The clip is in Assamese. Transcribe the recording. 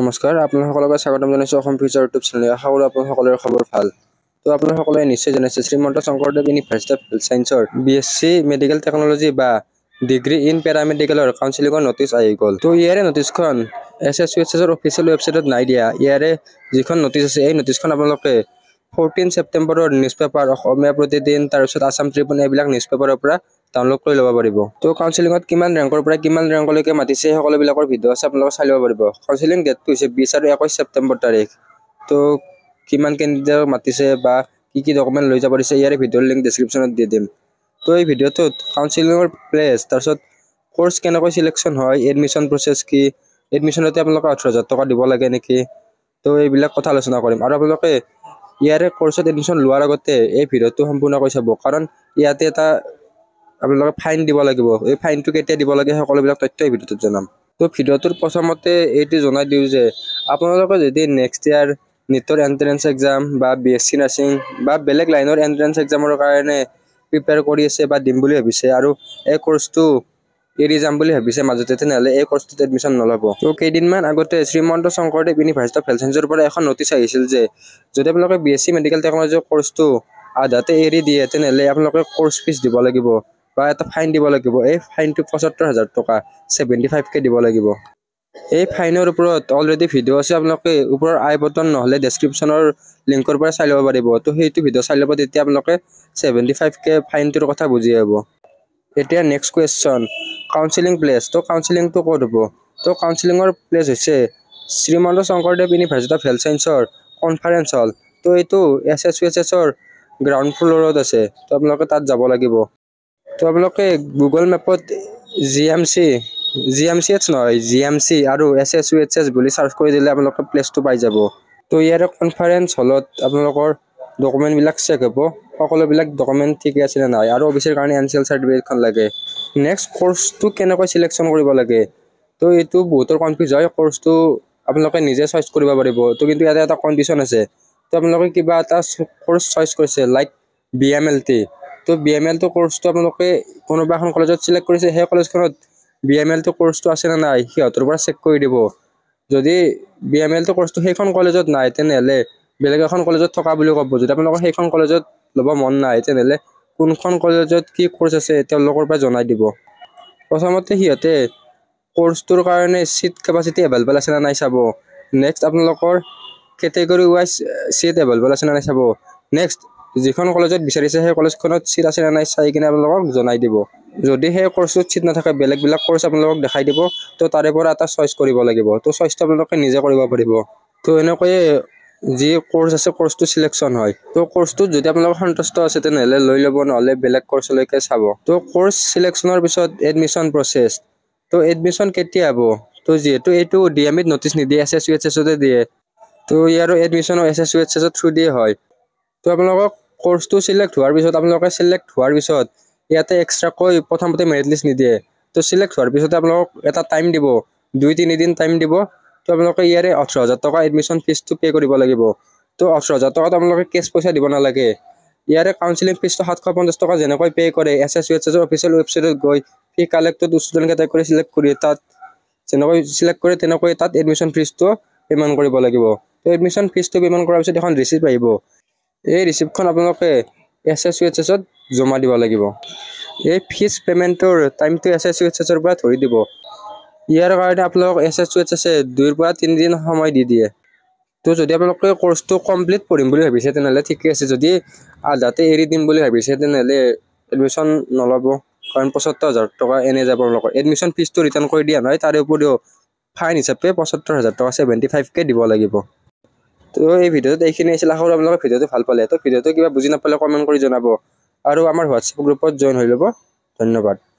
নমস্কাৰ, আপোনালোকক স্বাগতম জনাইছোঁ অসম ফিউচাৰ ইউটিউব চেনেল। আশা কৰোঁ আপোনালোকৰ খবৰ ভাল। তো আপোনালোকে নিশ্চয় জানিছে Srimanta Sankardev university of health ছায়েন্সৰ BSc মেডিকেল টেকন'লজি বা ডিগ্ৰী ইন পেৰামেডিকেলৰ কাউন্সিলিঙৰ নটিচ আহি গ'ল। তো ইয়াৰে নটিচখন SSUHSৰ অফিচিয়েল ৱেবছাইটত নাই দিয়া। ইয়াৰে যিখন নটিচ আছে এই নটিচখন আপোনালোকে 14 ছেপ্টেম্বৰৰ নিউজ পেপাৰ, অসমীয়া প্ৰতিদিন, তাৰপিছত আছাম ট্ৰিবিউন এইবিলাক নিউজ পেপাৰৰ পৰা ডাউনলোড কৰি ল'ব পাৰিব। তো কাউন্সিলিঙত কিমান ৰেংকৰ পৰা কিমান ৰেংকলৈকে মাতিছে সেই সকলোবিলাকৰ ভিডিঅ' আছে, আপোনালোকে চাই ল'ব পাৰিব। কাউন্সিলিং ডেটটো হৈছে 20 আৰু 21 ছেপ্টেম্বৰ তাৰিখ। তো কিমান কেণ্ডিডেটক মাতিছে বা কি কি ডকুমেণ্ট লৈ যাব পাৰিছে ইয়াৰে ভিডিঅ'ৰ লিংক ডিছক্ৰিপশ্যনত দি দিম। তো এই ভিডিঅ'টোত কাউন্সিলিঙৰ প্লেচ, তাৰপিছত কোৰ্চ কেনেকৈ ছিলেকশ্যন হয়, এডমিশ্যন প্ৰচেছ কি, এডমিশ্যনতে আপোনালোকে 18,000 টকা দিব লাগে নেকি, তো এইবিলাক কথা আলোচনা কৰিম। আৰু আপোনালোকে ইয়াৰে কোৰ্চত এডমিশ্যন লোৱাৰ আগতে এই ভিডিঅ'টো সম্পূৰ্ণকৈ চাব, কাৰণ ইয়াতে এটা আপোনালোকে ফাইন দিব লাগিব। এই ফাইনটো কেতিয়া দিব লাগে সকলোবিলাক তথ্য এই ভিডিঅ'টোত জনাম। তো ভিডিঅ'টোৰ প্ৰথমতে এইটো জনাই দিওঁ যে আপোনালোকে যদি নেক্সট ইয়াৰ নিটৰ এণ্ট্ৰেঞ্চ এক্সাম বা BSc নাৰ্ছিং বা বেলেগ লাইনৰ এণ্ট্ৰেঞ্চ এক্সামৰ কাৰণে প্ৰিপেয়াৰ কৰি আছে বা দিম বুলি ভাবিছে আৰু এই কোৰ্চটো এৰি যাম বুলি ভাবিছে মাজতে, তেনেহ'লে এই কোৰ্চটোত এডমিশ্যন নল'ব। তো কেইদিনমান আগতে Srimanta Sankardev university of health ছায়েন্সৰ পৰা এখন নটিচ আহিছিল যে যদি আপোনালোকে BSc মেডিকেল টেকন'লজিৰ কোৰ্চটো আধাতে এৰি দিয়ে তেনেহ'লে আপোনালোকে কোৰ্চ ফিজ দিব লাগিব বা এটা ফাইন দিব লাগিব। এই ফাইনটো 75,000 টকা 75K দিব লাগিব। এই ফাইনৰ ওপৰত অলৰেডি ভিডিঅ' আছে, আপোনালোকে ওপৰৰ আই বটন নহ'লে ডেছক্ৰিপশ্যনৰ লিংকৰ পৰা চাই ল'ব পাৰিব। তো সেইটো ভিডিঅ' চাই ল'ব, তেতিয়া আপোনালোকে 75K ফাইনটোৰ কথা বুজি আহিব। এতিয়া নেক্সট কুৱেশ্যন, কাউন্সিলিং প্লেচ। তো কাউন্সিলিংটো ক'ত হ'ব? তো কাউন্সিলিঙৰ প্লেচ হৈছে Srimanta Sankardev university of health ছায়েন্সৰ কনফাৰেন্স হল। তো এইটো SSUHSৰ গ্ৰাউণ্ড ফ্ল'ৰত আছে। তো আপোনালোকে তাত যাব লাগিব। তো আপোনালোকে গুগল মেপত GMCH আৰু SSUHS বুলি চাৰ্চ কৰি দিলে আপোনালোকে প্লেচটো পাই যাব। তো ইয়াৰে কনফাৰেন্স হলত আপোনালোকৰ ডকুমেণ্টবিলাক চেক হ'ব, সকলোবিলাক ডকুমেণ্ট ঠিকে আছে নে নাই, আৰু অফিচৰ কাৰণে NCL চাৰ্টিফিকেটখন লাগে। নেক্সট কোৰ্চটো কেনেকৈ ছিলেকশ্যন কৰিব লাগে, তো এইটো বহুতৰ কনফিউজ হয়। কোৰ্চটো আপোনালোকে নিজে চইচ কৰিব পাৰিব। তো কিন্তু ইয়াতে এটা কণ্ডিশ্যন আছে। তো আপোনালোকে কিবা এটা কোৰ্চ চইচ কৰিছে লাইক BMLT। তো BMLT কোৰ্চটো আপোনালোকে কোনোবা এখন কলেজত ছিলেক্ট কৰিছে, সেই কলেজখনত BMLT কোৰ্চটো আছে নে নাই সিহঁতৰ পৰা চেক কৰি দিব। যদি BMLT কোৰ্চটো সেইখন কলেজত নাই তেনেহ'লে বেলেগ এখন কলেজত থকা বুলি ক'ব। যদি আপোনালোকৰ সেইখন কলেজত ল'ব মন নাই তেনেহ'লে কোনখন কলেজত কি কোৰ্চ আছে তেওঁলোকৰ পৰা জনাই দিব। প্ৰথমতে সিহঁতে কোৰ্চটোৰ কাৰণে ছিট কেপাচিটি এভেইলেবল আছে নে নাই চাব। নেক্সট আপোনালোকৰ কেটেগৰী ৱাইজ ছিট এভেইলেবল আছে নে নাই চাব। নেক্সট যিখন কলেজত বিচাৰিছে সেই কলেজখনত ছিট আছে নে নাই চাই কিনে আপোনালোকক জনাই দিব। যদি সেই কোৰ্চটোত ছিট নাথাকে, বেলেগবিলাক কোৰ্চ আপোনালোকক দেখাই দিব। তো তাৰে পৰা এটা চইচ কৰিব লাগিব। তো চইচটো আপোনালোকে নিজে কৰিব পাৰিব। তো এনেকৈয়ে যি কোৰ্চ আছে কোৰ্চটো ছিলেকশ্যন হয়। তো কোৰ্চটোত যদি আপোনালোকৰ সন্তুষ্ট আছে তেনেহ'লে লৈ ল'ব, নহ'লে বেলেগ কোৰ্চলৈকে চাব। তো কোৰ্চ ছিলেকশ্যনৰ পিছত এডমিশ্যন প্ৰচেছ। তো এডমিশ্যন কেতিয়া হ'ব? তো যিহেতু এইটো DMEত নটিচ নিদিয়ে, SSUHSতে দিয়ে। তো ইয়াৰো এডমিশ্যনো SSUHSৰ থ্ৰু দিয়ে হয়। তো আপোনালোকক কোৰ্চটো ছিলেক্ট হোৱাৰ পিছত, আপোনালোকে ছিলেক্ট হোৱাৰ পিছত ইয়াতে এক্সট্ৰাকৈ প্ৰথমতে মেৰিট লিষ্ট নিদিয়ে। তো ছিলেক্ট হোৱাৰ পিছতে আপোনালোকক এটা টাইম দিব, 2-3 দিন টাইম দিব। তো আপোনালোকে ইয়াৰে 18,000 টকা এডমিশ্যন ফিজটো পে' কৰিব লাগিব। তো 18,000 টকাত আপোনালোকে কেছ পইচা দিব নালাগে। ইয়াৰে কাউন্সিলিং ফিজটো 750 টকা যেনেকৈ পে' কৰে SSUHSৰ অফিচিয়েল ৱেবছাইটত গৈ ফি কালেক্টত ষ্টুডেণ্ট কেটাগৰী ছিলেক্ট কৰি তাত যেনেকৈ ছিলেক্ট কৰে তেনেকৈ তাত এডমিশ্যন ফিজটো পে'মেণ্ট কৰিব লাগিব। তো এডমিশ্যন ফিজটো পে'মেণ্ট কৰাৰ পিছত এখন ৰিচিপ্ট আহিব। এই ৰিচিপ্টখন আপোনালোকে SSUHSত জমা দিব লাগিব। এই ফিজ পে'মেণ্টৰ টাইমটো SSUHSৰ পৰা ধৰি দিব। ইয়াৰ কাৰণে আপোনালোকক SSUHSে 2-3 দিন সময় দি দিয়ে। তো যদি আপোনালোকে কোৰ্চটো কমপ্লিট পঢ়িম বুলি ভাবিছে তেনেহ'লে ঠিকে আছে। যদি আধাতে এৰি দিম বুলি ভাবিছে তেনেহ'লে এডমিশ্যন নল'ব, কাৰণ 75,000 টকা এনেই যাব আপোনালোকৰ। এডমিশ্যন ফিজটো ৰিটাৰ্ণ কৰি দিয়া নহয়, তাৰে উপৰিও ফাইন হিচাপে 75,000 টকা 75K দিব লাগিব। তো এই ভিডিঅ'টোত এইখিনি আছিল। আশা কৰোঁ আপোনালোকে ভিডিঅ'টো ভাল পালে। তো ভিডিঅ'টো কিবা বুজি নাপালে কমেণ্ট কৰি জনাব আৰু আমাৰ হোৱাটছএপ গ্ৰুপত জইন হৈ ল'ব। ধন্যবাদ।